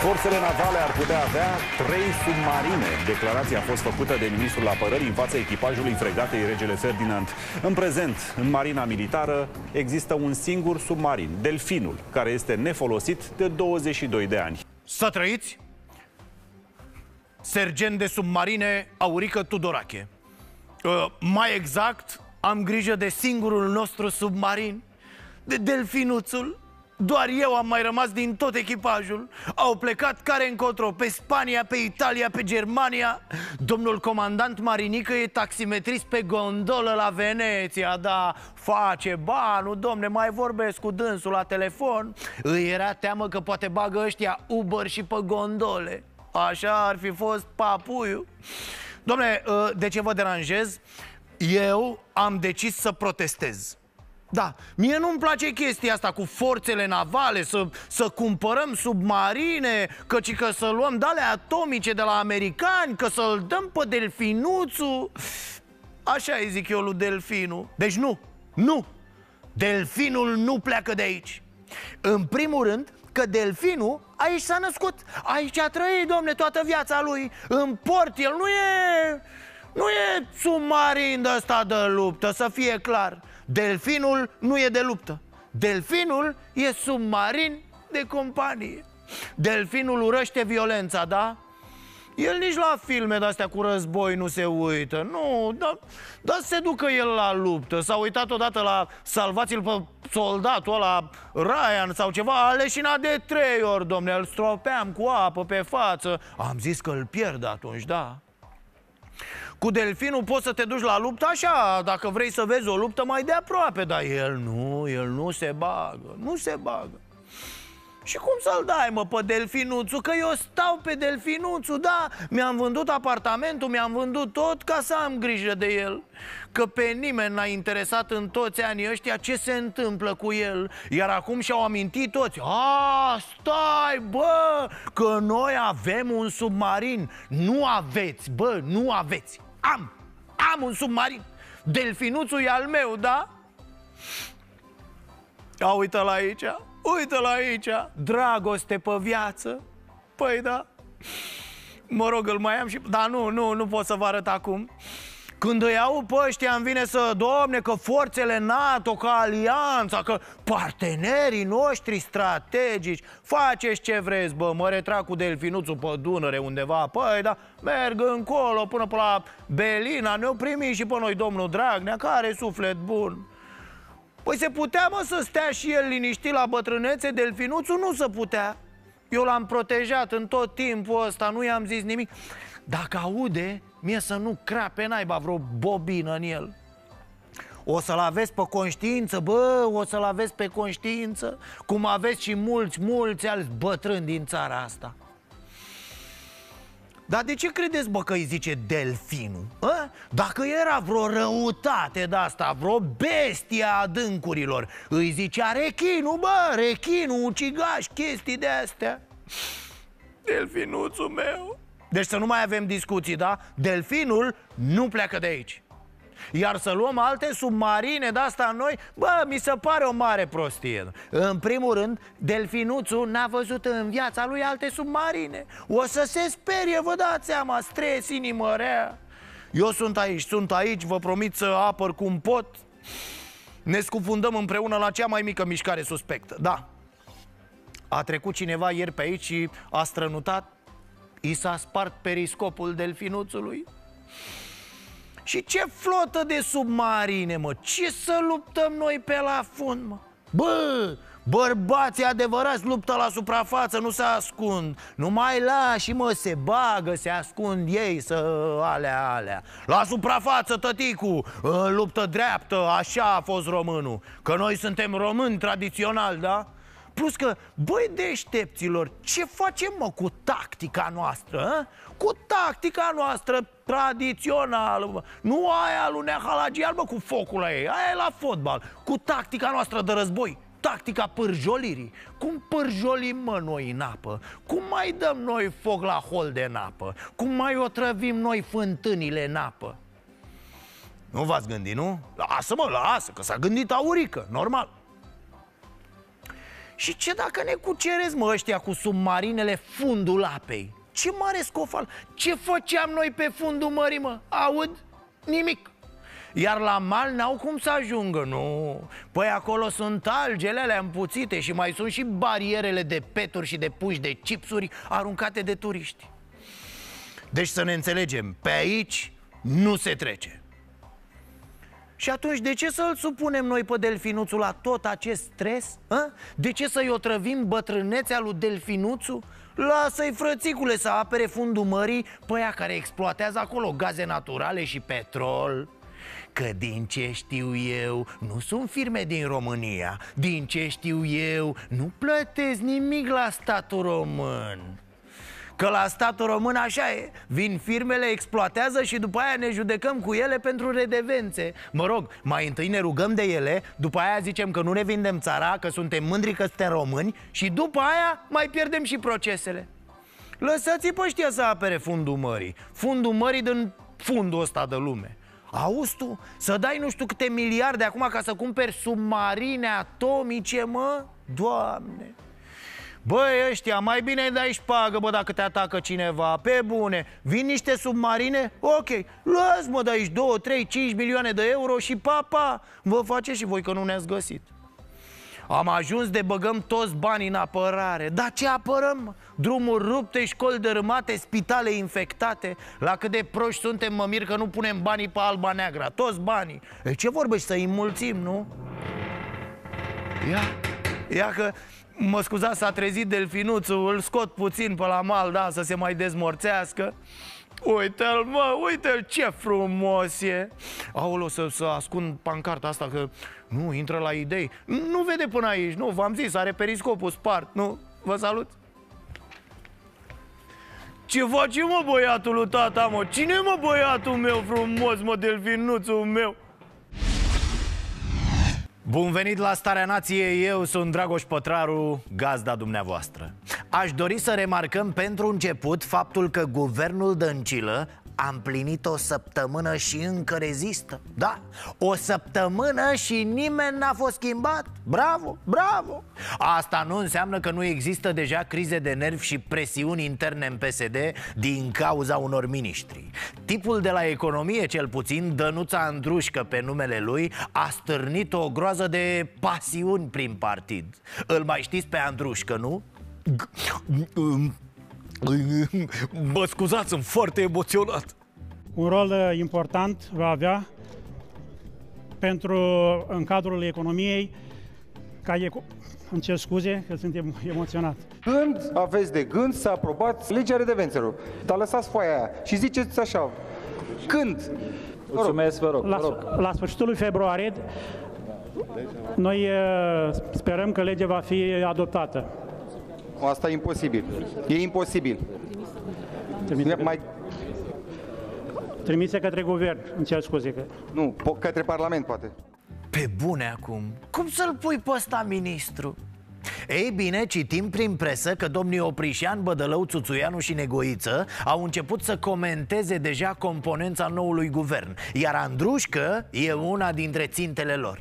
Forțele navale ar putea avea 3 submarine. Declarația a fost făcută de ministrul apărării în fața echipajului fregatei Regele Ferdinand. În prezent, în marina militară, există un singur submarin, Delfinul, care este nefolosit de 22 de ani. Să trăiți! Sergent de submarine Aurică Tudorache. Mai exact, am grijă de singurul nostru submarin, de Delfinuțul. Doar eu am mai rămas din tot echipajul. Au plecat care încotro, pe Spania, pe Italia, pe Germania. Domnul comandant Marinică e taximetrist pe gondolă la Veneția, da, face banul, domne, mai vorbesc cu dânsul la telefon. Îi era teamă că poate bagă ăștia Uber și pe gondole. Așa ar fi fost papuiul. Domne, de ce vă deranjez? Eu am decis să protestez. Da, mie nu-mi place chestia asta cu forțele navale, să cumpărăm submarine, căci că să luăm de alea atomice de la americani, că să-l dăm pe Delfinuțul. Așa îi zic eu lui Delfinul. Deci nu, nu, Delfinul nu pleacă de aici. În primul rând că Delfinul aici s-a născut, aici a trăit, domne, toată viața lui. În port el nu e submarin de ăsta de luptă, să fie clar. Delfinul nu e de luptă. Delfinul e submarin de companie. Delfinul urăște violența, da? El nici la filme de-astea cu război nu se uită. Nu, dar se ducă el la luptă. S-a uitat odată la Salvați-l pe soldatul ăla Ryan sau ceva. A leșinat de 3 ori, domne. Îl stropeam cu apă pe față. Am zis că îl pierd atunci, da. Cu Delfinul poți să te duci la luptă așa, dacă vrei să vezi o luptă mai de aproape, dar el nu se bagă, nu se bagă. Și cum să-l dai, mă, pe Delfinuțul? Că eu stau pe Delfinuțul, da, mi-am vândut apartamentul, mi-am vândut tot ca să am grijă de el. Că pe nimeni n-a interesat în toți anii ăștia ce se întâmplă cu el. Iar acum și-au amintit toți. A, stai, bă, că noi avem un submarin. Nu aveți, bă, nu aveți. Am un submarin. Delfinuțul e al meu, da? A, uită-l aici. Uită-l aici, dragoste pe viață. Păi da, mă rog, îl mai am și... Dar nu pot să vă arăt acum. Când îi aud pe ăștia, îmi vine să... Domne, că forțele NATO, că alianța, că partenerii noștri strategici... Faceți ce vreți, bă, mă retrag cu Delfinuțul pe Dunăre undeva. Păi da, merg încolo până pe la Belina. Ne-o primi și pe noi domnul Dragnea, care e suflet bun. Păi se putea, mă, să stea și el liniștit la bătrânețe. Delfinuțul nu se putea. Eu l-am protejat în tot timpul ăsta, nu i-am zis nimic. Dacă aude, mie să nu crape naiba vreo bobină în el. O să-l aveți pe conștiință, bă, o să-l aveți pe conștiință, cum aveți și mulți alți bătrâni din țara asta. Dar de ce credeți, bă, că îi zice Delfinul? A? Dacă era vreo răutate de-asta, vreo bestia adâncurilor, îi zicea rechinul, bă, rechinul, ucigaș, chestii de-astea. Delfinuțul meu. Deci să nu mai avem discuții, da? Delfinul nu pleacă de aici. Iar să luăm alte submarine de-asta noi, bă, mi se pare o mare prostie. În primul rând, Delfinuțul n-a văzut în viața lui alte submarine. O să se sperie, vă dați seama, stres, inimă rea. Eu sunt aici, vă promit să apăr cum pot. Ne scufundăm împreună la cea mai mică mișcare suspectă, da. A trecut cineva ieri pe aici și a strănutat. I s-a spart periscopul Delfinuțului. Și ce flotă de submarine, mă! Ce să luptăm noi pe la fund, mă? Bă, bărbații adevărați luptă la suprafață, nu se ascund. Nu mai lași, mă, se bagă, se ascund ei, să alea. La suprafață, tăticu, luptă dreaptă, așa a fost românul. Că noi suntem români tradițional, da? Plus că, băi deștepților, ce facem, mă, cu tactica noastră, a? Cu tactica noastră tradițională, bă. Nu aia lui Nehalagial, bă, cu focul la ei, aia e la fotbal. Cu tactica noastră de război, tactica pârjolirii. Cum pârjolim, mă, noi în apă? Cum mai dăm noi foc la holde în apă? Cum mai otrăvim noi fântânile în apă? Nu v-ați gândit, nu? Lasă, mă, lasă, că s-a gândit Aurică, normal. Și ce dacă ne cuceresc, mă, ăștia cu submarinele fundul apei? Ce mare scofal! Ce făceam noi pe fundul mării, mă? Aud? Nimic! Iar la mal n-au cum să ajungă, nu? Păi acolo sunt algele alea împuțite și mai sunt și barierele de peturi și de puși de chipsuri aruncate de turiști. Deci să ne înțelegem, pe aici nu se trece. Și atunci de ce să-l supunem noi pe delfinuțul la tot acest stres? A? De ce să-i otrăvim bătrânețea lui delfinuțul? Lasă-i, frățicule, să apere fundul mării pe aia care exploatează acolo gaze naturale și petrol. Că din ce știu eu, nu sunt firme din România. Din ce știu eu, nu plătesc nimic la statul român. Că la statul român așa e, vin firmele, exploatează și după aia ne judecăm cu ele pentru redevențe. Mă rog, mai întâi ne rugăm de ele, după aia zicem că nu ne vindem țara, că suntem mândri că suntem români și după aia mai pierdem și procesele. Lăsați-i pe ăștia să apere fundul mării, din fundul ăsta de lume. Auzi tu, să dai nu știu câte miliarde acum ca să cumperi submarine atomice, mă? Doamne! Băi, ăștia, mai bine îi dai șpagă, bă, dacă te atacă cineva, pe bune. Vin niște submarine? Ok, las, mă, de aici 2, 3, 5 milioane de euro și papa, vă faceți și voi că nu ne-ați găsit. Am ajuns de băgăm toți banii în apărare. Dar ce apărăm? Drumuri rupte, școli dărâmate, spitale infectate. La cât de proști suntem, mă mir că nu punem banii pe Alba Neagra. Toți banii. E, ce vorbești, să-i mulțim, nu? Ia că... Mă scuzați, s-a trezit delfinuțul, îl scot puțin pe la mal, da, să se mai dezmorțească. Uite-l, mă, uite-l, ce frumos e. Aoleu, să ascund pancarta asta, că nu intră la idei. Nu vede până aici, nu, v-am zis, are periscopul spart, nu? Vă salut. Ce faci, mă, băiatul lui tata, mă? Cine, mă, băiatul meu frumos, mă, delfinuțul meu? Bun venit la Starea Nației, eu sunt Dragoș Pătraru, gazda dumneavoastră. Aș dori să remarcăm pentru început faptul că guvernul dăncilă a împlinit o săptămână și încă rezistă. Da, o săptămână și nimeni n-a fost schimbat. Bravo, bravo! Asta nu înseamnă că nu există deja crize de nervi și presiuni interne în PSD din cauza unor miniștri. Tipul de la economie, cel puțin, Dănuța Andrușcă pe numele lui, a stârnit o groază de pasiuni prin partid. Îl mai știți pe Andrușcă, nu? Bă, scuzați, sunt foarte emoționat. Un rol important va avea pentru, în cadrul economiei, îmi cer scuze că suntem emoționat. Când aveți de gând să aprobați legea redevențelor, dar lăsați foaia aia și ziceți așa, când? Mulțumesc, vă rog. La sfârșitul lui februarie, noi sperăm că legea va fi adoptată. Asta e imposibil. E imposibil. Trimise către guvern, îmi cer scuze că... Nu, către Parlament, poate. Pe bune acum. Cum să-l pui pe ăsta ministru? Ei bine, citim prin presă că domnii Oprișean, Bădălău, Țuțuianu și Negoiță au început să comenteze deja componența noului guvern, iar Andrușcă e una dintre țintele lor.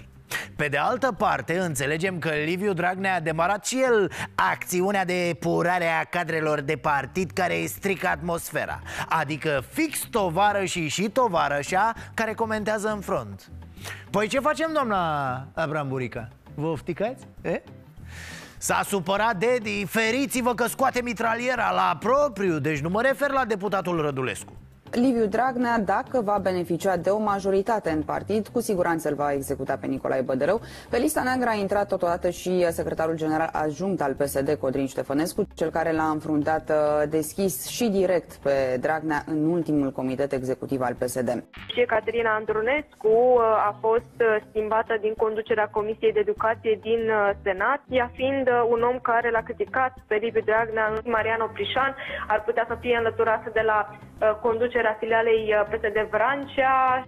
Pe de altă parte, înțelegem că Liviu Dragnea a demarat și el acțiunea de epurare a cadrelor de partid care îi strică atmosfera. Adică fix tovarășii și tovarășa care comentează în front. Păi ce facem, doamna Abramburica? Vă ofticați? S-a supărat Dedi, feriți-vă că scoate mitraliera la propriu, deci nu mă refer la deputatul Rădulescu. Liviu Dragnea, dacă va beneficia de o majoritate în partid, cu siguranță îl va executa pe Nicolae Bădărău. Pe lista neagră a intrat totodată și secretarul general adjunct al PSD, Codrin Ștefănescu, cel care l-a înfruntat deschis și direct pe Dragnea în ultimul comitet executiv al PSD. Și Ecaterina Andronescu a fost schimbată din conducerea Comisiei de Educație din Senat, ea fiind un om care l-a criticat pe Liviu Dragnea, Marian Oprișan, ar putea să fie înlăturată de la conducerea a filialei PSD Vrancea.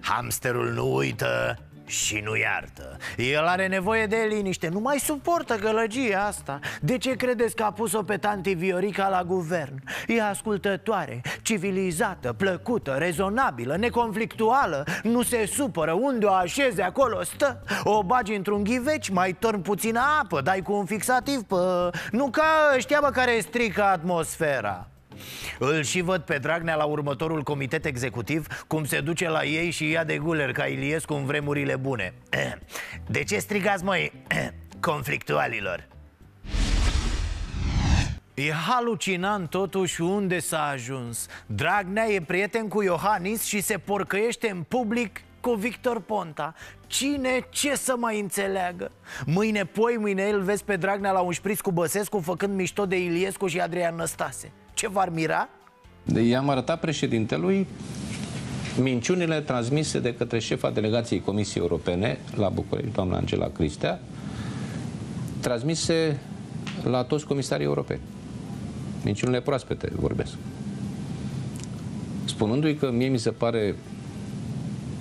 Hamsterul nu uită, și nu iartă. El are nevoie de liniște, nu mai suportă gălăgia asta. De ce credeți că a pus-o pe tanti Viorica la guvern? E ascultătoare, civilizată, plăcută, rezonabilă, neconflictuală. Nu se supără, unde o așeze acolo stă. O bagi într-un ghiveci, mai torni puțină apă, dai cu un fixativ pă... Nu ca ăștia, bă, care strică atmosfera. Îl și văd pe Dragnea la următorul comitet executiv, cum se duce la ei și ia de guler ca Iliescu în vremurile bune. De ce strigați, măi, conflictualilor? E halucinant totuși unde s-a ajuns. Dragnea e prieten cu Iohannis și se porcăiește în public cu Victor Ponta. Cine ce să mai înțeleagă? Mâine, poimâine, îl vezi pe Dragnea la un șpriț cu Băsescu făcând mișto de Iliescu și Adrian Năstase. Ce v-ar mira? I-am arătat președintelui minciunile transmise de către șefa delegației Comisiei Europene la București, doamna Angela Cristea, transmise la toți comisarii europeni. Minciunile proaspete vorbesc. Spunându-i că mie mi se pare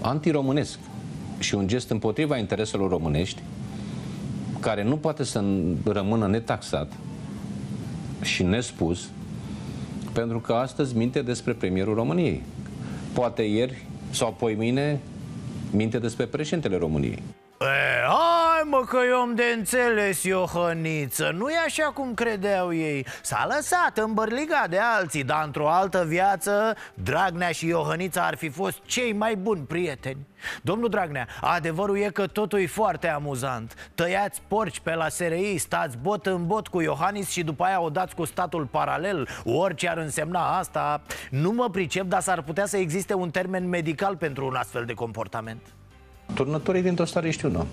antiromânesc și un gest împotriva intereselor românești, care nu poate să rămână netaxat și nespus, pentru că astăzi minte despre premierul României. Poate ieri sau poimâine minte despre președintele României. Hai mă că e om de înțeles, Iohăniță. Nu e așa cum credeau ei. S-a lăsat îmbărligat de alții, dar într-o altă viață Dragnea și Iohănița ar fi fost cei mai buni prieteni. Domnul Dragnea, adevărul e că totul e foarte amuzant. Tăiați porci pe la SRI, stați bot în bot cu Iohannis și după aia o dați cu statul paralel, orice ar însemna asta. Nu mă pricep, dar s-ar putea să existe un termen medical pentru un astfel de comportament. Turnătorii dintr-o stare știu, nu?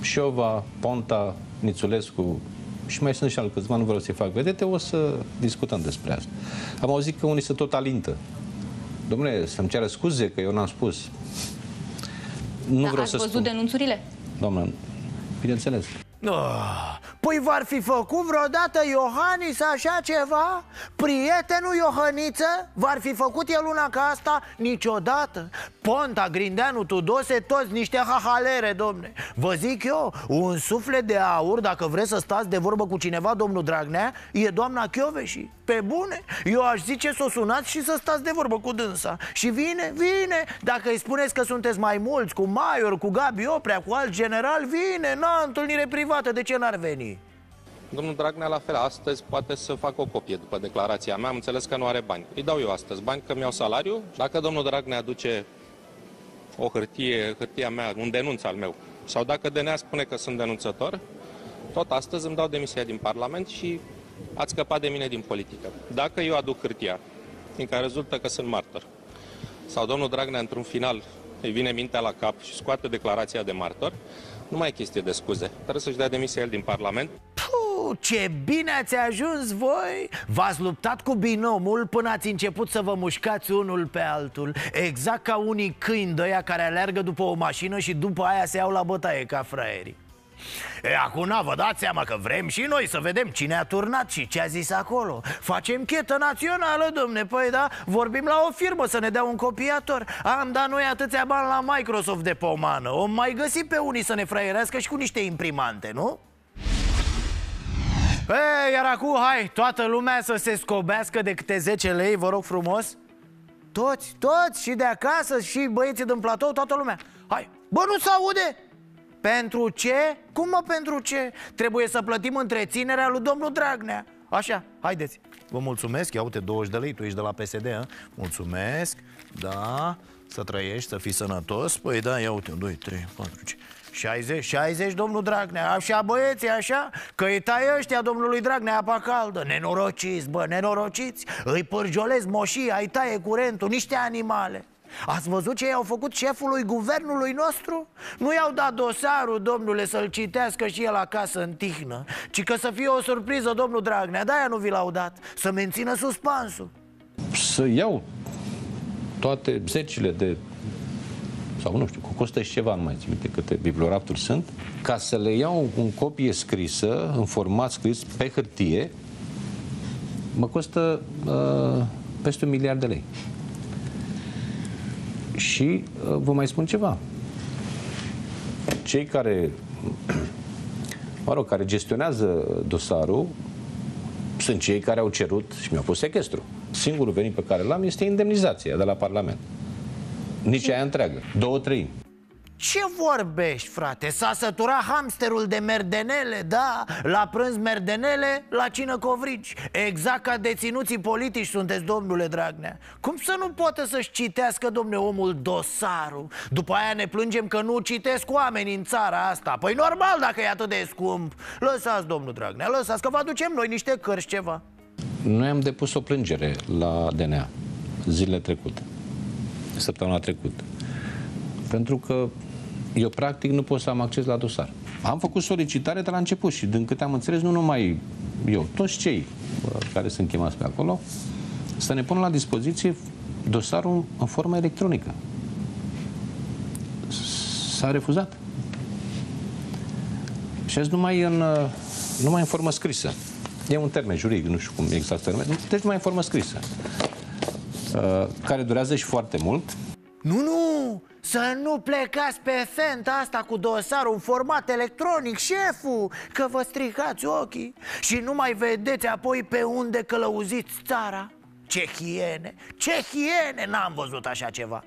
Șova, Ponta, Nițulescu și mai sunt și al câțiva, nu vreau să-i fac vedete, o să discutăm despre asta. Am auzit că unii se tot alintă. Dom'le, să-mi ceară scuze că eu n-am spus. Nu vreau să spun. Ați văzut denunțurile? Doamnă, bineînțeles. Păi v-ar fi făcut vreodată Iohannis așa ceva? Prietenul Iohăniță? V-ar fi făcut el una ca asta? Niciodată. Ponta, Grindeanu, Tudose, toți niște hahalere, domne. Vă zic eu, un suflet de aur, dacă vreți să stați de vorbă cu cineva, domnul Dragnea, e doamna Chioveși. Pe bune, eu aș zice să o sunați și să stați de vorbă cu dânsa. Și vine, dacă îi spuneți că sunteți mai mulți, cu Maior, cu Gabi Oprea, cu alt general, vine, n-a întâlnire privată, de ce n-ar veni? Domnul Dragnea la fel, astăzi poate să fac o copie după declarația mea, am înțeles că nu are bani. Îi dau eu astăzi bani, că mi-au salariu. Dacă domnul Dragnea aduce o hârtie, hârtia mea, un denunț al meu, sau dacă DNA spune că sunt denunțător, tot astăzi îmi dau demisia din Parlament și ați scăpat de mine din politică. Dacă eu aduc hârtia, din care rezultă că sunt martor, sau domnul Dragnea într-un final îi vine mintea la cap și scoate declarația de martor, nu mai e chestie de scuze. Trebuie să-și dea demisia el din Parlament. Puh, ce bine ați ajuns voi! V-ați luptat cu binomul până ați început să vă mușcați unul pe altul. Exact ca unii câini de aia care aleargă după o mașină și după aia se iau la bătaie ca fraierii. E, acum vă dați seama că vrem și noi să vedem cine a turnat și ce a zis acolo. Facem chetă națională, domne, păi da, vorbim la o firmă să ne dea un copiator. Am dat noi atâția bani la Microsoft de pomană, o mai găsim pe unii să ne fraierească și cu niște imprimante, nu? E, iar acum, hai, toată lumea să se scobească de câte 10 lei, vă rog frumos. Toți, și de acasă, și băieții din platou, toată lumea. Hai, bă, nu se aude! Pentru ce? Cum mă pentru ce? Trebuie să plătim întreținerea lui domnul Dragnea. Așa, haideți. Vă mulțumesc, ia uite, 20 de lei, tu ești de la PSD, a? Mulțumesc, da, să trăiești, să fii sănătos. Păi da, ia uite, 2, 3, 4, 5, 60, domnul Dragnea. Așa, băieți, așa? Că îi tai ăștia domnului Dragnea apa caldă. Nenorociți, bă, nenorociți. Îi pârjolezi moșii, ai taie curentul, niște animale. Ați văzut ce i-au făcut șefului guvernului nostru? Nu i-au dat dosarul, domnule, să-l citească și el acasă în tihnă, ci că să fie o surpriză, domnul Dragnea, de-aia nu vi l-au dat, să mențină suspansul. Să iau toate zecile de, sau nu știu, costă și ceva, nu mai țin minte câte bibliorapturi sunt, ca să le iau în copie scrisă, în format scris, pe hârtie, mă costă peste 1 miliard de lei. Și vă mai spun ceva. cei care, mă rog, care gestionează dosarul sunt cei care au cerut și mi-au pus sechestru. Singurul venit pe care l-am este indemnizația de la Parlament. Nici aia întreagă. 2/3. Ce vorbești, frate? S-a săturat hamsterul de merdenele, da? La prânz merdenele, la cină covrigi. Exact ca deținuții politici sunteți, domnule Dragnea. Cum să nu poată să-și citească, domne, omul dosarul? După aia ne plângem că nu citesc oamenii în țara asta. Păi normal dacă e atât de scump. Lăsați, domnul Dragnea, lăsați că vă aducem noi niște cărți, ceva. Noi am depus o plângere la DNA zilele trecute, săptămâna trecută, pentru că eu practic nu pot să am acces la dosar. Am făcut solicitare de la început și din câte am înțeles, nu numai eu, toți cei care sunt chemați pe acolo, să ne pună la dispoziție dosarul în formă electronică. S-a refuzat. Și azi numai în formă scrisă. E un termen juridic, nu știu cum exact termen, deci numai în formă scrisă, care durează și foarte mult. Nu! Să nu plecați pe fenta asta cu dosarul în format electronic, șeful, că vă stricați ochii și nu mai vedeți apoi pe unde călăuziți țara. Ce hiene, ce hiene, n-am văzut așa ceva.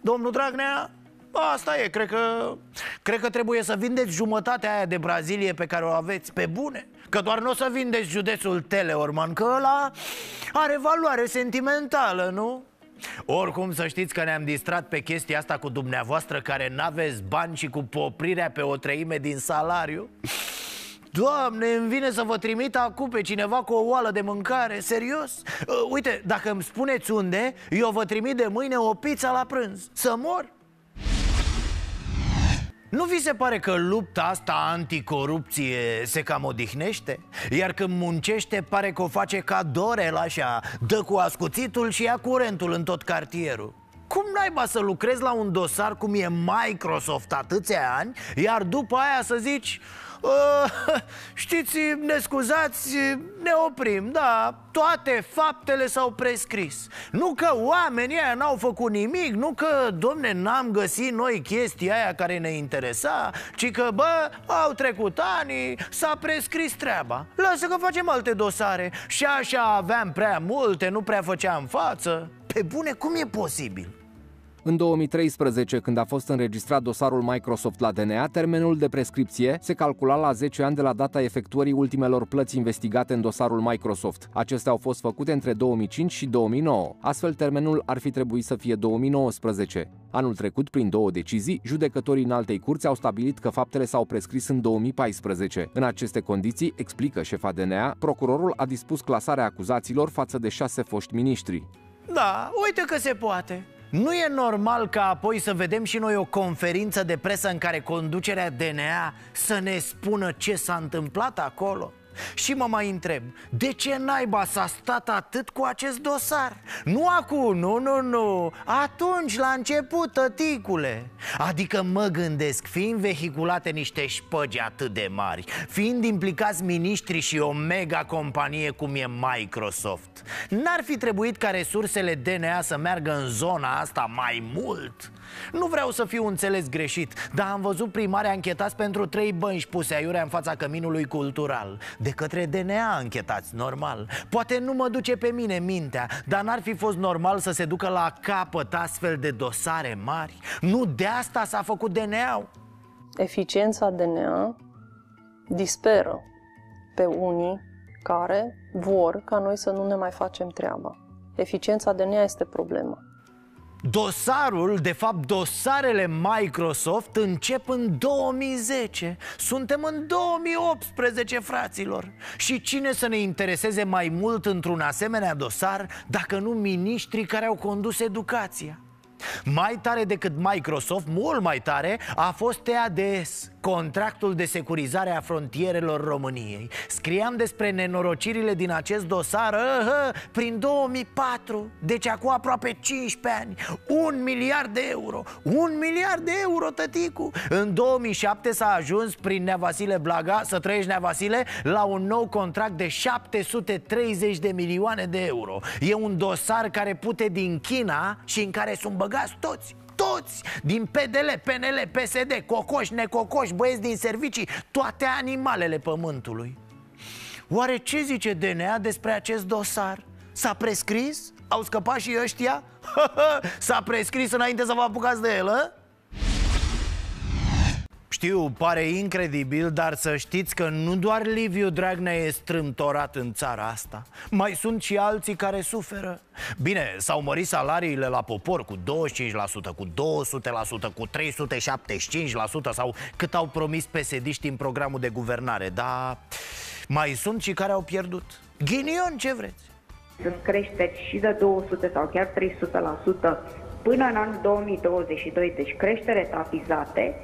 Domnul Dragnea, asta e, cred că trebuie să vindeți jumătatea aia de Brazilie pe care o aveți, pe bune. Că doar nu o să vindeți județul Teleorman, că ăla are valoare sentimentală, nu? Oricum să știți că ne-am distrat pe chestia asta cu dumneavoastră care n-aveți bani și cu poprirea pe 1/3 din salariu. Doamne, îmi vine să vă trimit acum pe cineva cu o oală de mâncare, serios. Uite, dacă îmi spuneți unde, eu vă trimit de mâine o pizza la prânz. Să mor? Nu vi se pare că lupta asta anticorupție se cam odihnește? Iar când muncește, pare că o face ca Dorel așa, dă cu ascuțitul și ia curentul în tot cartierul. Cum naiba să lucrezi la un dosar cum e Microsoft atâția ani, iar după aia să zici: știți, ne scuzați, ne oprim, da, toate faptele s-au prescris. Nu că oamenii aia n-au făcut nimic, nu că, domne, n-am găsit noi chestia aia care ne interesa, ci că, bă, au trecut ani, s-a prescris treaba. Lasă că facem alte dosare. Și așa aveam prea multe, nu prea făceam față. Pe bune, cum e posibil? În 2013, când a fost înregistrat dosarul Microsoft la DNA, termenul de prescripție se calcula la 10 ani de la data efectuării ultimelor plăți investigate în dosarul Microsoft. Acestea au fost făcute între 2005 și 2009. Astfel, termenul ar fi trebuit să fie 2019. Anul trecut, prin 2 decizii, judecătorii Înaltei Curți au stabilit că faptele s-au prescris în 2014. În aceste condiții, explică șefa DNA, procurorul a dispus clasarea acuzațiilor față de 6 foști miniștri. Da, uite că se poate! Nu e normal ca apoi să vedem și noi o conferință de presă în care conducerea DNA să ne spună ce s-a întâmplat acolo? Și mă mai întreb, de ce naiba s-a stat atât cu acest dosar? Nu acum, nu, atunci, la început, tăticule. Adică mă gândesc, fiind vehiculate niște șpăgi atât de mari, fiind implicați miniștri și o mega companie cum e Microsoft, n-ar fi trebuit ca resursele DNA să meargă în zona asta mai mult? Nu vreau să fiu înțeles greșit, dar am văzut primari anchetați pentru 3 bănci puse aiurea în fața căminului cultural. De către DNA anchetați, normal. Poate nu mă duce pe mine mintea, dar n-ar fi fost normal să se ducă la capăt astfel de dosare mari? Nu de asta s-a făcut DNA-ul? Eficiența DNA disperă pe unii care vor ca noi să nu ne mai facem treaba. Eficiența DNA este problema. Dosarul, de fapt dosarele Microsoft încep în 2010. Suntem în 2018, fraților. Și cine să ne intereseze mai mult într-un asemenea dosar dacă nu miniștrii care au condus educația? Mai tare decât Microsoft, mult mai tare, a fost TADS, contractul de securizare a frontierelor României. Scriam despre nenorocirile din acest dosar prin 2004, deci acum aproape 15 ani. 1 miliard de euro, 1 miliard de euro, tăticu. În 2007 s-a ajuns prin nea Vasile Blaga, să trăiești, nea Vasile, la un nou contract de 730 de milioane de euro. E un dosar care pute din China și în care sunt băgați toți. toți din PDL, PNL, PSD, cocoși, necocoși, băieți din servicii, toate animalele pământului. Oare ce zice DNA despre acest dosar? S-a prescris? Au scăpat și ăștia? S-a prescris înainte să vă apucați de el, a? Știu, pare incredibil, dar să știți că nu doar Liviu Dragnea e strâmtorat în țara asta. Mai sunt și alții care suferă. Bine, s-au mărit salariile la popor cu 25%, cu 200%, cu 375% sau cât au promis PSD-iști în programul de guvernare. Dar mai sunt și care au pierdut. Ghinion, ce vreți? Sunt creșteri și de 200 sau chiar 300% până în anul 2022, deci creștere etapizate.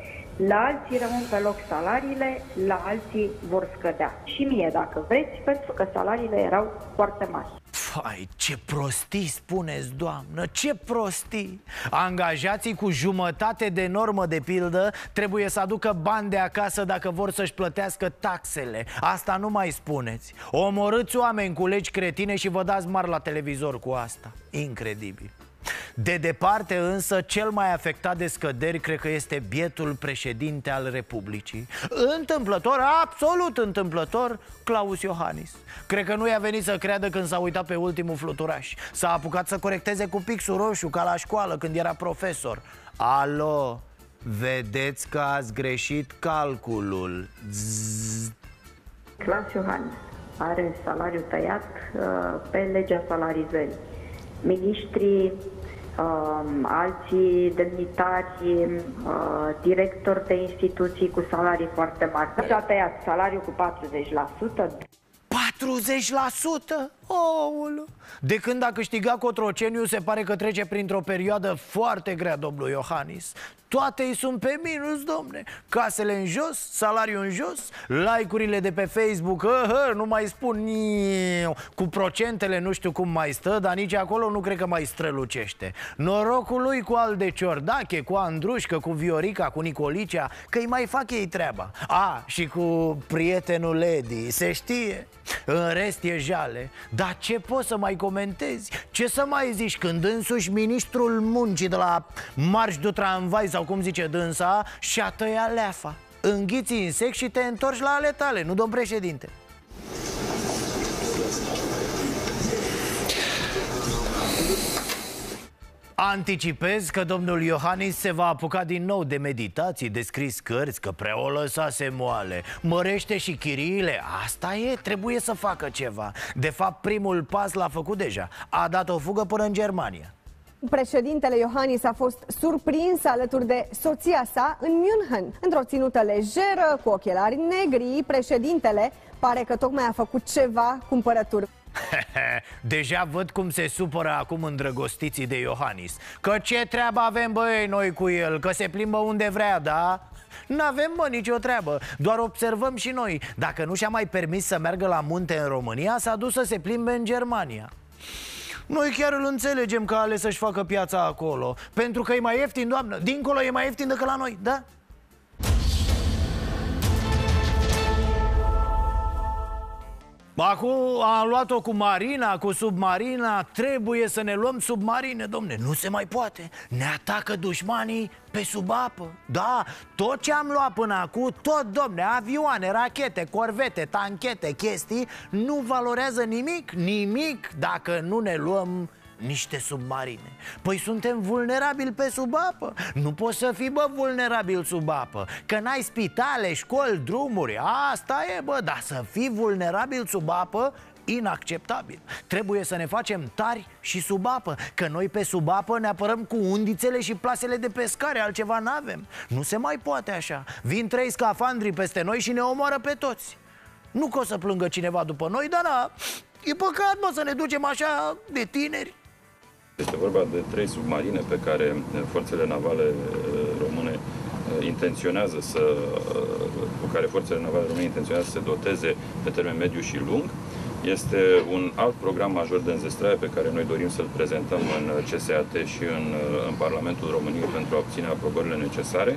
La alții rămân pe loc salariile, la alții vor scădea. Și mie, dacă vreți, pentru că salariile erau foarte mari. Fai, ce prostii spuneți, doamnă, ce prostii! Angajații cu jumătate de normă, de pildă, trebuie să aducă bani de acasă dacă vor să-și plătească taxele. Asta nu mai spuneți. Omorâți oameni cu legi cretine și vă dați mari la televizor cu asta. Incredibil. De departe însă, cel mai afectat de scăderi cred că este bietul președinte al Republicii. Întâmplător, absolut întâmplător, Claus Iohannis. Cred că nu i-a venit să creadă când s-a uitat pe ultimul fluturaș. S-a apucat să corecteze cu pixul roșu ca la școală când era profesor. Alo, vedeți că ați greșit calculul. Claus Iohannis are salariu tăiat pe legea salarizării. Miniștrii, alții demnitari, directori de instituții cu salarii foarte mari. S-a tăiat salariul cu 40%. 40%? Oulă! De când a câștigat Cotroceniu, se pare că trece printr-o perioadă foarte grea domnul Iohannis. Toate îi sunt pe minus, domne. Casele în jos, salariul în jos, like-urile de pe Facebook, nu mai spun niu. Cu procentele nu știu cum mai stă, dar nici acolo nu cred că mai strălucește. Norocul lui cu Aldeciordache, cu Andrușcă, cu Viorica, cu Nicolicea, că îi mai fac ei treaba. A, și cu prietenul Lady, se știe. În rest e jale. Dar ce poți să mai comentezi? Ce să mai zici când însuși ministrul muncii de la Marș du Tramvai, sau cum zice dânsa, și-a tăiat leafa. Înghiți insect și te întorci la ale tale, nu, domn președinte? Anticipez că domnul Iohannis se va apuca din nou de meditații, de scris cărți, că prea o lăsase moale. Mărește și chiriile, asta e, trebuie să facă ceva. De fapt, primul pas l-a făcut deja, a dat o fugă până în Germania. Președintele Iohannis a fost surprins alături de soția sa în München. Într-o ținută lejeră, cu ochelari negri, președintele pare că tocmai a făcut ceva cumpărături. Deja văd cum se supără acum îndrăgostiții de Iohannis. Că ce treabă avem, băi, noi cu el? Că se plimbă unde vrea, da? N-avem, mă, nicio treabă. Doar observăm și noi. Dacă nu și-a mai permis să meargă la munte în România, s-a dus să se plimbe în Germania. Noi chiar îl înțelegem că a ales să-și facă piața acolo, pentru că e mai ieftin, doamnă. Dincolo e mai ieftin decât la noi, da? Acum am luat-o cu Marina, cu submarina. Trebuie să ne luăm submarine, domne. Nu se mai poate. Ne atacă dușmanii pe sub apă. Da, tot ce am luat până acum, tot, domne, avioane, rachete, corvete, tanchete, chestii, nu valorează nimic, nimic, dacă nu ne luăm niște submarine. Păi suntem vulnerabili pe sub apă. Nu poți să fii, bă, vulnerabil sub apă, că n-ai spitale, școli, drumuri. Asta e, bă, dar să fii vulnerabil sub apă, inacceptabil. Trebuie să ne facem tari și sub apă, că noi pe sub apă ne apărăm cu undițele și plasele de pescare, altceva n-avem. Nu se mai poate așa. Vin 3 scafandri peste noi și ne omoară pe toți. Nu că o să plângă cineva după noi, dar da, e păcat, mă, să ne ducem așa de tineri. Este vorba de 3 submarine pe care forțele navale române intenționează să, cu care forțele navale române intenționează să se doteze pe termen mediu și lung. Este un alt program major de înzestrare pe care noi dorim să-l prezentăm în CSAT și în Parlamentul României pentru a obține aprobările necesare.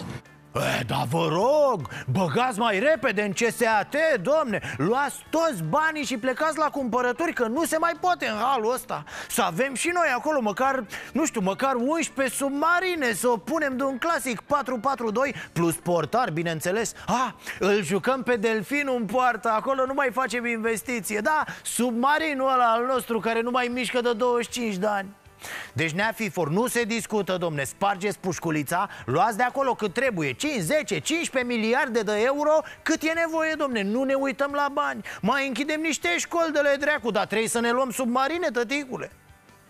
Dar vă rog, băgați mai repede în CSAT, domne. Luați toți banii și plecați la cumpărături, că nu se mai poate în halul ăsta. Să avem și noi acolo măcar, nu știu, măcar 11 submarine. Să o punem de un clasic 442 plus portar, bineînțeles. Îl jucăm pe Delfinul în poartă, acolo nu mai facem investiție. Da, submarinul ăla al nostru care nu mai mișcă de 25 de ani. Deci neafifor, nu se discută, domne. Spargeți pușculița, luați de acolo cât trebuie, 5, 10, 15 miliarde de euro, cât e nevoie, domne. Nu ne uităm la bani, mai închidem niște școli de le dracu, dar trebuie să ne luăm submarine, tăticule.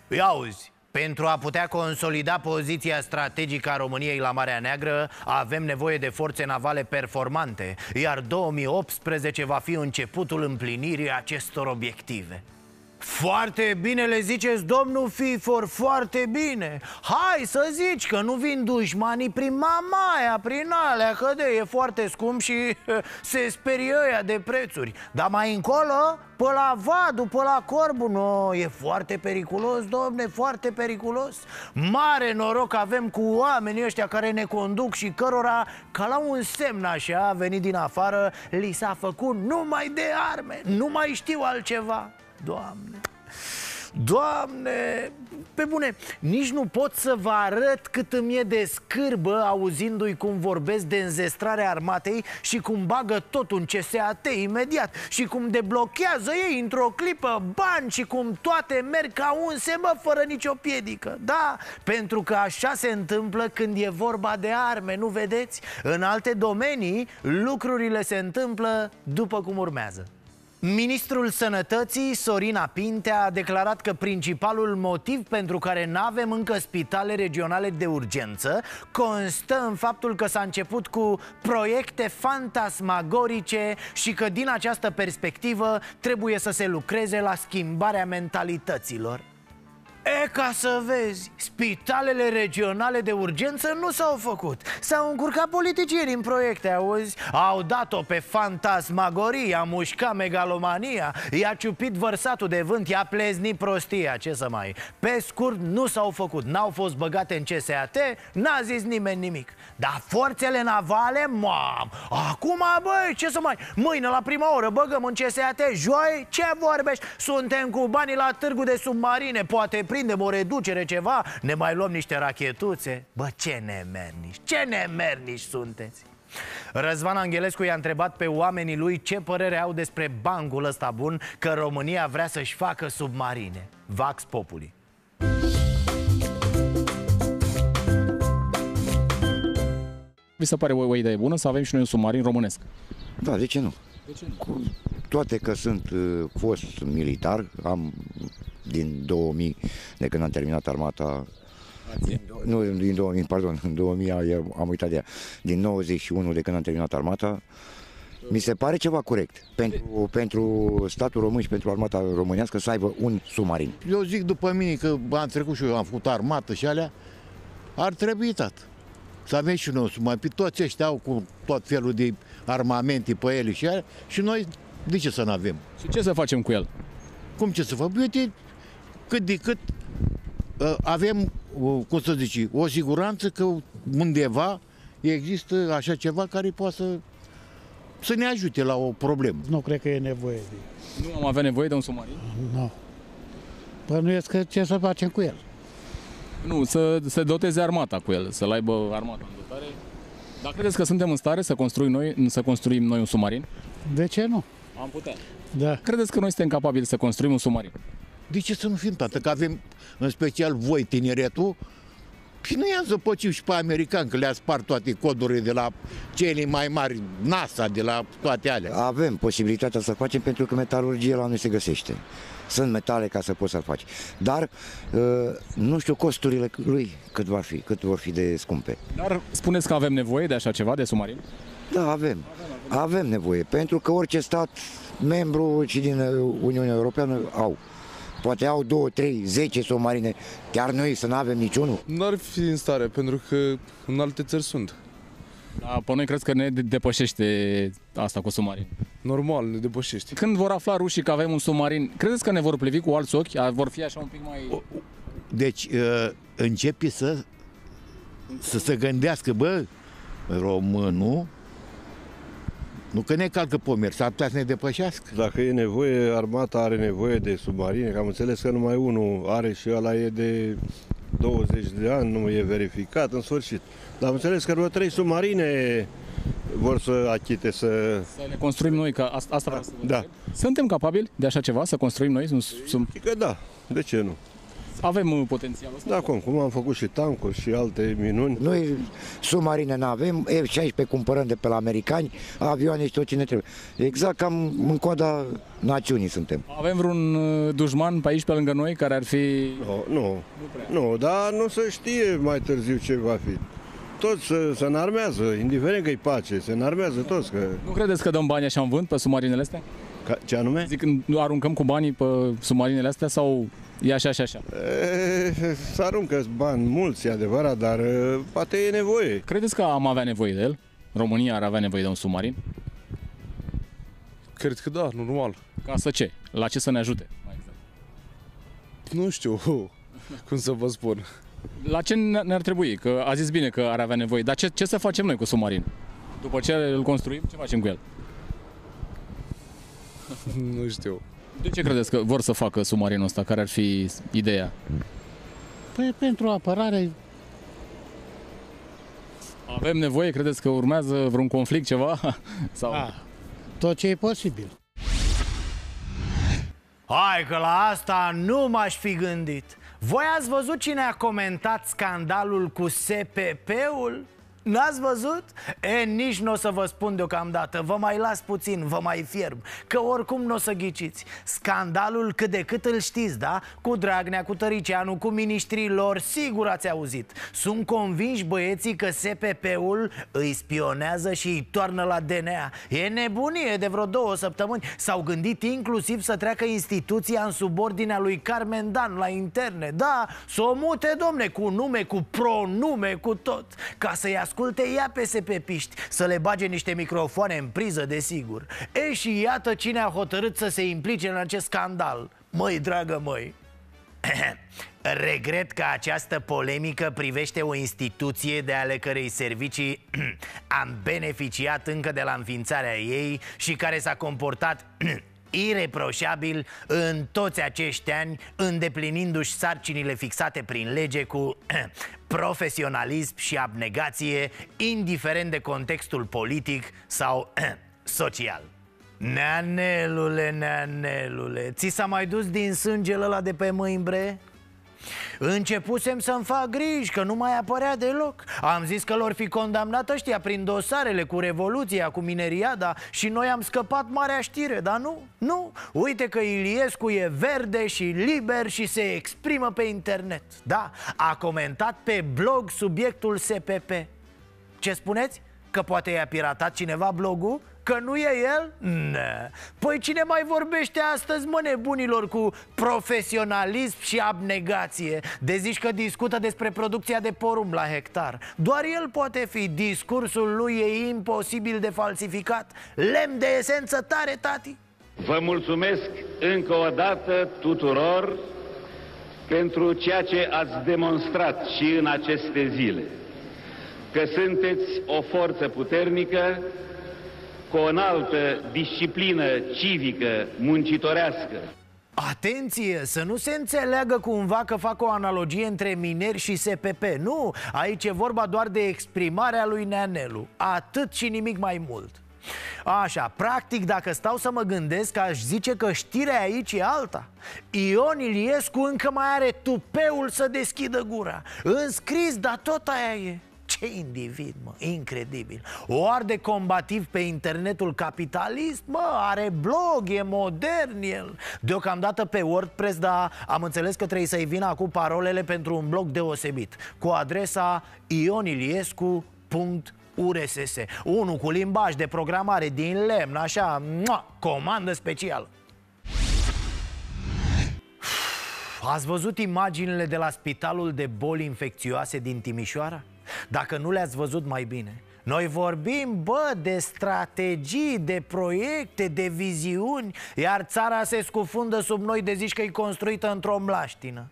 Ia auzi, pentru a putea consolida poziția strategică a României la Marea Neagră, avem nevoie de forțe navale performante, iar 2018 va fi începutul împlinirii acestor obiective. Foarte bine le ziceți, domnul Fifor, foarte bine. Hai să zici că nu vin dușmanii prin mamaia, prin alea, că de e foarte scump și se sperie ăia de prețuri. Dar mai încolo, pe la Vadu, pe la Corbu, no, e foarte periculos, domne, foarte periculos. Mare noroc avem cu oamenii ăștia care ne conduc și cărora, ca la un semn așa, venit din afară, li s-a făcut numai de arme, nu mai știu altceva. Doamne, Doamne, pe bune, nici nu pot să vă arăt cât îmi e de scârbă auzindu-i cum vorbesc de înzestrarea armatei și cum bagă tot un CSAT imediat și cum deblochează ei într-o clipă bani și cum toate merg ca un semă fără nicio piedică. Da, pentru că așa se întâmplă când e vorba de arme, nu vedeți? În alte domenii lucrurile se întâmplă după cum urmează. Ministrul Sănătății, Sorina Pintea, a declarat că principalul motiv pentru care nu avem încă spitale regionale de urgență constă în faptul că s-a început cu proiecte fantasmagorice și că din această perspectivă trebuie să se lucreze la schimbarea mentalităților. E, ca să vezi, spitalele regionale de urgență nu s-au făcut. S-au încurcat politicieni în proiecte, auzi? Au dat-o pe fantasmagorie, a mușcat megalomania, i-a ciupit vărsatul de vânt, i-a pleznit prostia, ce să mai... Pe scurt, nu s-au făcut, n-au fost băgate în CSAT, n-a zis nimeni nimic. Dar forțele navale, mam, acum, băi, ce să mai... Mâine, la prima oră, băgăm în CSAT, joi, ce vorbești? Suntem cu banii la târgu de submarine, poate prindem o reducere ceva, ne mai luăm niște rachetuțe. Bă, ce nemernici, ce nemernici sunteți! Răzvan Anghelescu i-a întrebat pe oamenii lui ce părere au despre bancul ăsta bun, că România vrea să-și facă submarine. Vax populi. Vi se pare o idee bună să avem și noi un submarin românesc? Da, de ce nu? De ce nu? Cu toate că sunt fost militar, am... din 2000, de când am terminat armata, nu, din 2000, pardon, în 2000 am uitat de ea, din 91 de când am terminat armata, mi se pare ceva corect pentru statul român și pentru armata românească să aibă un submarin. Eu zic după mine că am trecut și eu, am făcut armată și alea, ar trebui, tată, să avem și noi un submarin. Toți ăștia au cu tot felul de armamente pe ele și alea și noi de ce să nu avem? Și ce să facem cu el? Cum ce să facem? Uite, cât de cât avem, cum să zici, o siguranță că undeva există așa ceva care poate să ne ajute la o problemă. Nu cred că e nevoie de... Nu am avea nevoie de un submarin? Nu. Păi nu este că ce să facem cu el? Nu, să se doteze armata cu el, să-l aibă armata în dotare. Dar credeți că suntem în stare să construim noi un submarin? De ce nu? Am putea. Da. Credeți că noi suntem capabili să construim un submarin? De ce să nu fim, tată? Că avem, în special voi, tineretul, și nu i-am zăpăcit și pe americani, că le-a spart toate codurile de la cei mai mari, NASA, de la toate alea. Avem posibilitatea să facem, pentru că metalurgie la noi se găsește. Sunt metale ca să poți să-l faci. Dar nu știu costurile lui cât vor fi de scumpe. Dar spuneți că avem nevoie de așa ceva, de submarin? Da, avem. Avem nevoie, pentru că orice stat membru și din Uniunea Europeană au. Poate au 2, 3, 10 submarine, chiar noi să nu avem niciunul. N-ar fi în stare, pentru că în alte țări sunt. Dar pe noi crezi că ne depășește asta cu submarin? Normal, ne depășește. Când vor afla rușii că avem un submarin, credeți că ne vor privi cu alți ochi? Vor fi așa un pic mai... Deci începe să se gândească, bă, românul, nu că ne calcă pe mers, ar putea să ne depășească. Dacă e nevoie, armata are nevoie de submarine, că am înțeles că numai unul are și ăla e de 20 de ani, nu e verificat, în sfârșit. Dar am înțeles că vreo 3 submarine vor să achite, să le construim noi, că asta vreau să vă întreb. Suntem capabili de așa ceva, să construim noi? Că da, de ce nu? Avem potențialul ăsta? Da, cum am făcut și tancuri și alte minuni. Noi submarine n-avem, F-16 cumpărăm de pe la americani, avioane și tot ce ne trebuie. Exact cam în coada națiunii suntem. Avem vreun dușman pe aici, pe lângă noi, care ar fi... Nu, dar nu se știe mai târziu ce va fi. Toți se înarmează, indiferent că e pace, se înarmează toți. Că... Nu credeți că dăm bani așa în vânt pe submarinele astea? Ce anume? Zic, aruncăm cu banii pe submarinele astea sau e așa și așa? Să aruncă bani mulți, e adevărat, dar poate e nevoie. Credeți că am avea nevoie de el? România ar avea nevoie de un submarin? Cred că da, normal. Ca să ce? La ce să ne ajute? Mai exact. Nu știu cum să vă spun. La ce ne-ar trebui? Că a zis bine că ar avea nevoie, dar ce să facem noi cu submarin? După ce îl construim, ce facem cu el? Nu știu. De ce credeți că vor să facă submarinul ăsta? Care ar fi ideea? Păi pentru apărare. Avem nevoie? Credeți că urmează vreun conflict, ceva? Sau... tot ce e posibil. Hai că la asta nu m-aș fi gândit. Voi ați văzut cine a comentat scandalul cu SPP-ul? N-ați văzut? Nici nu o să vă spun deocamdată, vă mai las puțin, vă mai fierb, că oricum nu o să ghiciți. Scandalul cât de cât îl știți, da? Cu Dragnea, cu Tăricianu, cu miniștrii lor, sigur ați auzit. Sunt convinși băieții că SPP-ul îi spionează și îi toarnă la DNA. E nebunie, de vreo 2 săptămâni s-au gândit inclusiv să treacă instituția în subordinea lui Carmen Dan la interne. Da, să o mute, domne, cu nume, cu pronume, cu tot, ca să-i asculte ea pe SPP-iști, să le bage niște microfoane în priză, desigur. E și iată cine a hotărât să se implice în acest scandal. Măi, dragă, măi! Regret că această polemică privește o instituție de ale cărei servicii am beneficiat încă de la înființarea ei și care s-a comportat ireproșabil în toți acești ani, îndeplinindu-și sarcinile fixate prin lege cu profesionalism și abnegație, indiferent de contextul politic sau social. Neanelule, neanelule, ți s-a mai dus din sângele ăla de pe mâini, bre? Începusem să-mi fac griji că nu mai apărea deloc. Am zis că lor fi condamnat ăștia prin dosarele cu Revoluția, cu mineriada, și noi am scăpat marea știre, dar nu. Uite că Iliescu e verde și liber și se exprimă pe internet. Da, a comentat pe blog subiectul SPP. Ce spuneți? Că poate i-a piratat cineva blogul? Că nu e el? Nă. Păi cine mai vorbește astăzi, mă, nebunilor, cu profesionalism și abnegație? De zici că discută despre producția de porumb la hectar. Doar el poate fi, discursul lui e imposibil de falsificat. Lemn de esență tare, tati! Vă mulțumesc încă o dată tuturor pentru ceea ce ați demonstrat și în aceste zile. Că sunteți o forță puternică, cu o înaltă disciplină civică, muncitorească. Atenție, să nu se înțeleagă cumva că fac o analogie între mineri și SPP. Nu, aici e vorba doar de exprimarea lui Neanelu. Atât și nimic mai mult. Așa, practic, dacă stau să mă gândesc, aș zice că știrea aici e alta. Ion Iliescu încă mai are tupeul să deschidă gura. Înscris, dar tot aia e. Ce individ, mă, incredibil. O arde combativ pe internetul capitalist, mă, are blog, e modern el. Deocamdată pe WordPress, dar am înțeles că trebuie să-i vină acum parolele pentru un blog deosebit, cu adresa ioniliescu.urss. Unul cu limbaj de programare din lemn, așa, comandă specială. Ați văzut imaginile de la Spitalul de Boli Infecțioase din Timișoara? Dacă nu le-ați văzut, mai bine. Noi vorbim, bă, de strategii, de proiecte, de viziuni, iar țara se scufundă sub noi de zici că e construită într-o mlaștină.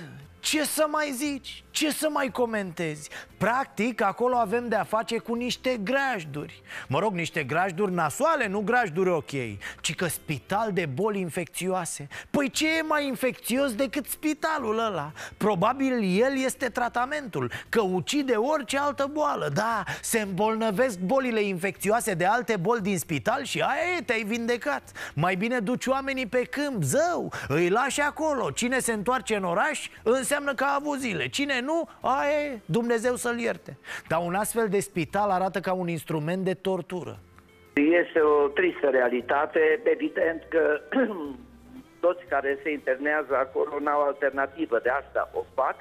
acasă. Ce să mai zici? Ce să mai comentezi? Practic, acolo avem de a face cu niște grajduri. Mă rog, niște grajduri nasoale, nu grajduri ok, ci că spital de boli infecțioase. Păi ce e mai infecțios decât spitalul ăla? Probabil el este tratamentul, că ucide orice altă boală. Da, se îmbolnăvesc bolile infecțioase de alte boli din spital și aia e, te-ai vindecat. Mai bine duci oamenii pe câmp, zău, îi lași acolo. Cine se întoarce în oraș, înseamnă că a avut zile. Cine nu, aia, Dumnezeu să-l ierte. Dar un astfel de spital arată ca un instrument de tortură. Este o tristă realitate. Evident că toți care se internează acolo n-au alternativă, de asta o fac.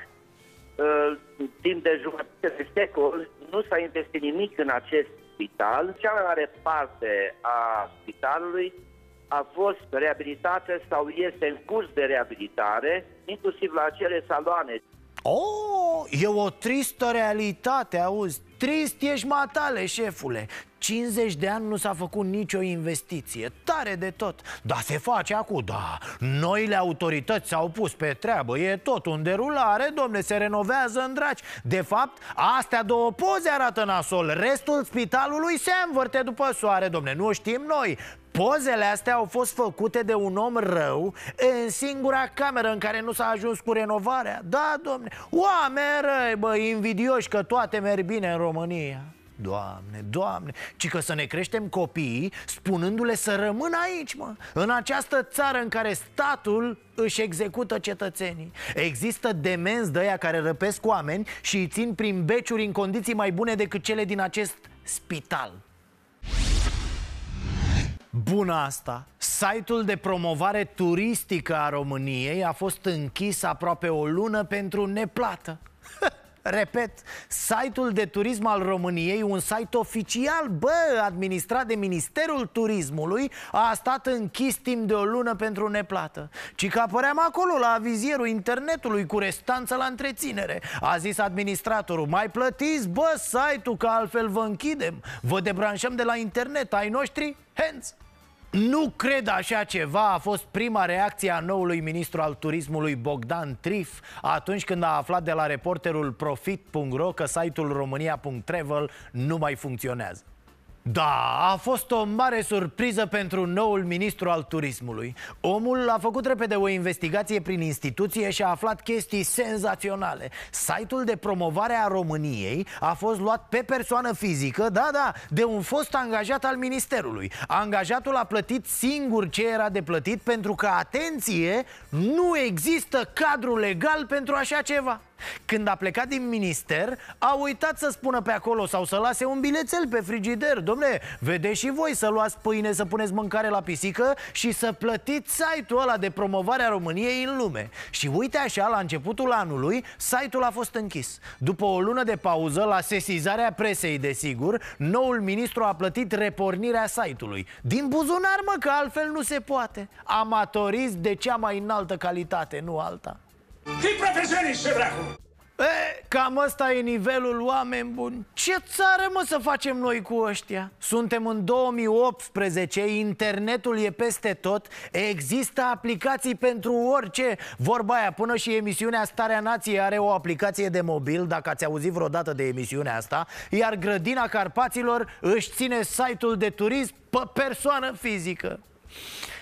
Timp de jumătate de secol nu s-a investit nimic în acest spital. Cea mai mare parte a spitalului a fost reabilitată sau este în curs de reabilitare, inclusiv la acele saloane. Oh, e o tristă realitate, auzi. Trist ești matale, șefule. 50 de ani nu s-a făcut nicio investiție. Tare de tot. Dar se face acum, da. Noile autorități s-au pus pe treabă. E tot în derulare, domne, se renovează în draci. De fapt, astea două poze arată nasol. Restul spitalului se învârte după soare, domne. Nu știm noi. Pozele astea au fost făcute de un om rău în singura cameră în care nu s-a ajuns cu renovarea. Da, domne, oameni răi, bă, invidioși că toate merg bine în România. Doamne, doamne, ci că să ne creștem copiii spunându-le să rămână aici, mă, în această țară în care statul își execută cetățenii. Există demenți de aia care răpesc oameni și îi țin prin beciuri în condiții mai bune decât cele din acest spital. Bună asta! Site-ul de promovare turistică a României a fost închis aproape o lună pentru neplată. Repet, site-ul de turism al României, un site oficial, bă, administrat de Ministerul Turismului, a stat închis timp de o lună pentru neplată. Ci că apăream acolo la avizierul internetului cu restanță la întreținere. A zis administratorul, mai plătiți, bă, site-ul, că altfel vă închidem. Vă debranșăm de la internet, ai noștri, hands. Nu cred așa ceva, a fost prima reacție a noului ministru al turismului Bogdan Trif atunci când a aflat de la reporterul Profit.ro că site-ul România.travel nu mai funcționează. Da, a fost o mare surpriză pentru noul ministru al turismului. Omul a făcut repede o investigație prin instituție și a aflat chestii senzaționale. Site-ul de promovare a României a fost luat pe persoană fizică, da, da, de un fost angajat al ministerului. Angajatul a plătit singur ce era de plătit pentru că, atenție, nu există cadru legal pentru așa ceva. Când a plecat din minister, a uitat să spună pe acolo sau să lase un bilețel pe frigider. Dom'le, vedeți și voi să luați pâine, să puneți mâncare la pisică și să plătiți site-ul ăla de promovare a României în lume. Și uite așa, la începutul anului, site-ul a fost închis. După o lună de pauză, la sesizarea presei, desigur, noul ministru a plătit repornirea site-ului. Din buzunar, mă, că altfel nu se poate. Amatorism de cea mai înaltă calitate, nu alta. Fii profesionist, ce dracu! Cam ăsta e nivelul, oameni buni. Ce țară, mă, să facem noi cu ăștia? Suntem în 2018, internetul e peste tot, există aplicații pentru orice. Vorba aia, până și emisiunea Starea Nației are o aplicație de mobil, dacă ați auzit vreodată de emisiunea asta. Iar Grădina Carpaților își ține site-ul de turism pe persoană fizică.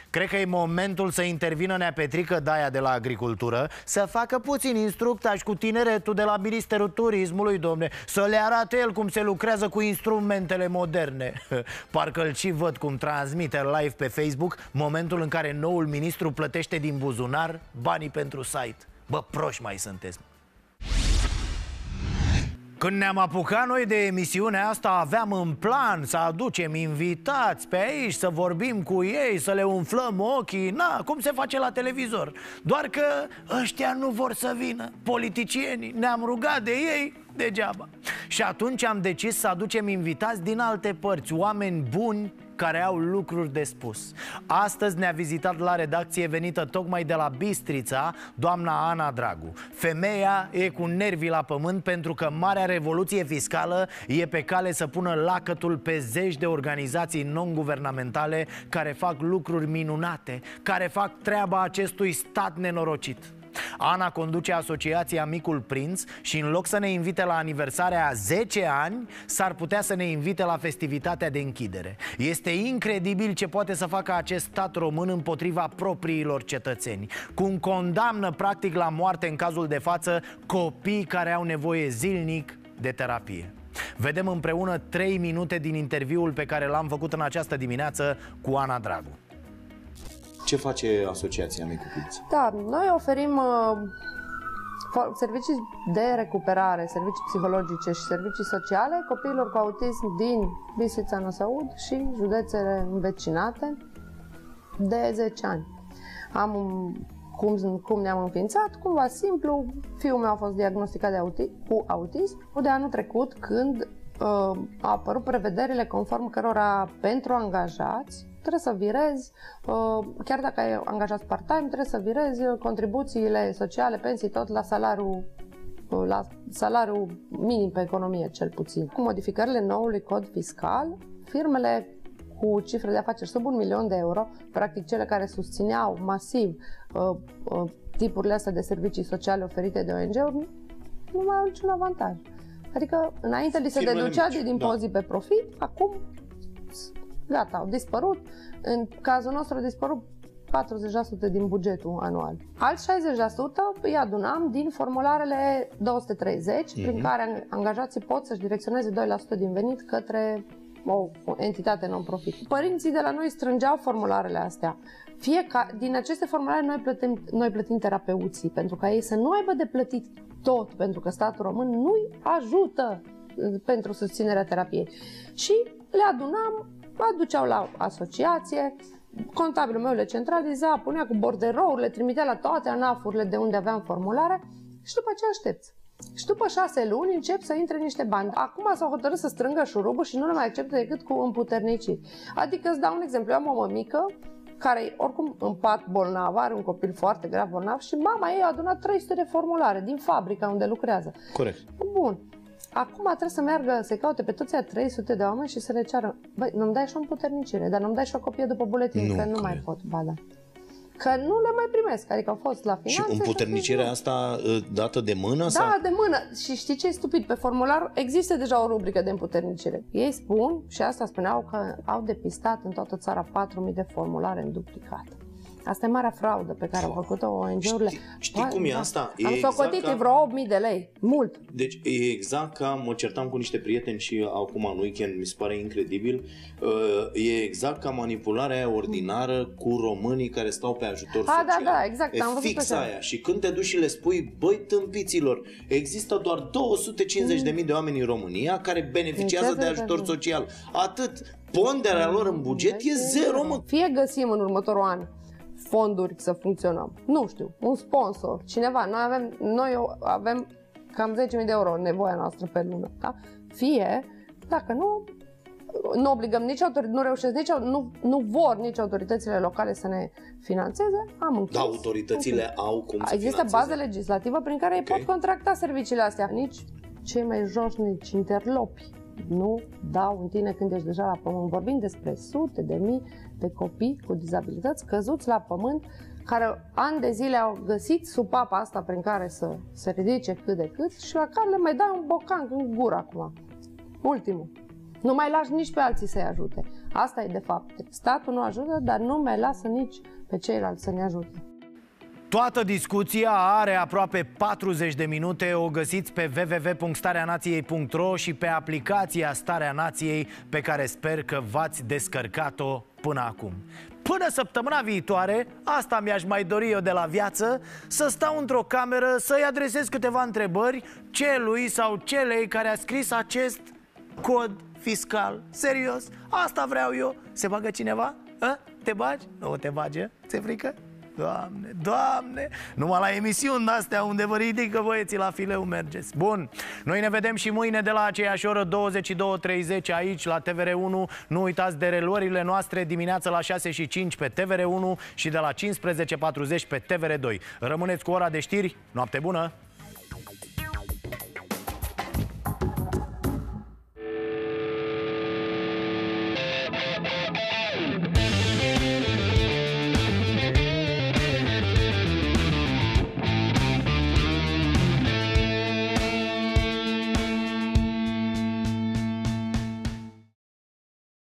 Cred că e momentul să intervină Nea Petrică Daia de la Agricultură, să facă puțin instructaj cu tineretul de la Ministerul Turismului, domne, să le arate el cum se lucrează cu instrumentele moderne. Parcă îl și văd cum transmite live pe Facebook momentul în care noul ministru plătește din buzunar banii pentru site. Bă, proști mai sunteți! Când ne-am apucat noi de emisiunea asta, aveam în plan să aducem invitați pe aici, să vorbim cu ei, să le umflăm ochii, na, cum se face la televizor. Doar că ăștia nu vor să vină, politicienii, ne-am rugat de ei degeaba. Și atunci am decis să aducem invitați din alte părți, oameni buni care au lucruri de spus. Astăzi ne-a vizitat la redacție, venită tocmai de la Bistrița, doamna Ana Dragu. Femeia e cu nervii la pământ pentru că marea revoluție fiscală e pe cale să pună lacătul pe zeci de organizații non-guvernamentale care fac lucruri minunate, care fac treaba acestui stat nenorocit. Ana conduce asociația Micul Prinț și în loc să ne invite la aniversarea a 10 ani, s-ar putea să ne invite la festivitatea de închidere. Este incredibil ce poate să facă acest stat român împotriva propriilor cetățeni, cum condamnă practic la moarte în cazul de față copii care au nevoie zilnic de terapie. Vedem împreună 3 minute din interviul pe care l-am făcut în această dimineață cu Ana Dragu. Ce face asociația Micul Prinț? Da, noi oferim servicii de recuperare, servicii psihologice și servicii sociale copiilor cu autism din Bistrița Năsăud și județele învecinate de 10 ani. Am cum ne-am înființat, cumva simplu, fiul meu a fost diagnosticat de autism de anul trecut, când a apărut prevederile conform cărora pentru angajați trebuie să virezi, chiar dacă ai angajat part-time, trebuie să virezi contribuțiile sociale, pensii, tot la salariul minim pe economie, cel puțin. Cu modificările noului cod fiscal, firmele cu cifre de afaceri sub 1 milion de euro, practic cele care susțineau masiv tipurile astea de servicii sociale oferite de ONG-uri, nu mai au niciun avantaj. Adică înainte li se deducea din impozit pe profit, acum gata, au dispărut. În cazul nostru au dispărut 40% din bugetul anual. Alți 60% îi adunam din formularele 230, prin care angajații pot să-și direcționeze 2% din venit către o entitate non-profit. Părinții de la noi strângeau formularele astea. Din aceste formulare noi plătim terapeuții, pentru ca ei să nu aibă de plătit tot, pentru că statul român nu-i ajută pentru susținerea terapiei. Și le adunam, aduceau la asociație, contabilul meu le centraliza, punea cu borderouri, le trimitea la toate ANAF-urile de unde aveam formulare și după ce aștepți. Și după 6 luni încep să intre niște bani. Acum s-au hotărât să strângă șurubul și nu le mai acceptă decât cu împuterniciri. Adică îți dau un exemplu, eu am o mămică care oricum în pat bolnavă, are un copil foarte grav bolnav și mama ei a adunat 300 de formulare din fabrica unde lucrează. Corect. Bun. Acum trebuie să meargă, să-i caute pe toți aia 300 de oameni și să le ceară: băi, nu-mi dai și o împuternicire, dar nu-mi dai și o copie după buletin, că nu mai pot. Ba da. Că nu le mai primesc, adică au fost la finanțe. Și împuternicirea asta dată de mână? Da, sau? De mână. Și știi ce e stupid? Pe formular există deja o rubrică de împuternicire. Ei spun, și asta spuneau, că au depistat în toată țara 4.000 de formulare în duplicat. Asta e marea fraudă pe care au făcut-o ONG-urile. Știi cum e asta? Am socotit exact vreo 8.000 de lei. Mult. Deci e exact ca, mă certam cu niște prieteni și acum în weekend, mi se pare incredibil, e exact ca manipularea ordinară cu românii care stau pe ajutor social. Da, da, exact. E am văzut fix aia. Și când te duci și le spui: băi, tâmpiților, există doar 250.000 de oameni în România care beneficiază de ajutor social. Atât. Ponderea lor în buget e zero, mă. Fie găsim în următorul an fonduri să funcționăm, nu știu, un sponsor, cineva, noi avem cam 10.000 de euro nevoia noastră pe lună, da? Fie, dacă nu obligăm nici autorități, nu vor nici autoritățile locale să ne finanțeze, am închis. Da, autoritățile au cum să finanțeze. Există bază legislativă prin care ei pot contracta serviciile astea. Nici cei mai joșnici interlopi nu dau în tine când ești deja la pământ. Vorbim despre sute de mii de copii cu dizabilități căzuți la pământ, care ani de zile au găsit supapa asta prin care să se ridice cât de cât și la care le mai dai un bocanc în gură acum. Ultimul. Nu mai lași nici pe alții să-i ajute. Asta e de fapt. Statul nu ajută, dar nu mai lasă nici pe ceilalți să ne ajute. Toată discuția are aproape 40 de minute, o găsiți pe www.stareanației.ro și pe aplicația Starea Nației, pe care sper că v-ați descărcat-o până acum. Până săptămâna viitoare, asta mi-aș mai dori eu de la viață, să stau într-o cameră, să-i adresez câteva întrebări celui sau celei care a scris acest cod fiscal. Serios, asta vreau eu. Se bagă cineva? A? Te bagi? Nu te bage? Ți-e frică? Doamne, Doamne, numai la emisiuni astea unde vă ridică băieții la fileu mergeți. Bun, noi ne vedem și mâine de la aceeași oră, 22:30, aici la TVR1. Nu uitați de reluările noastre dimineața la 6:05 pe TVR1 și de la 15:40 pe TVR2. Rămâneți cu ora de știri, noapte bună!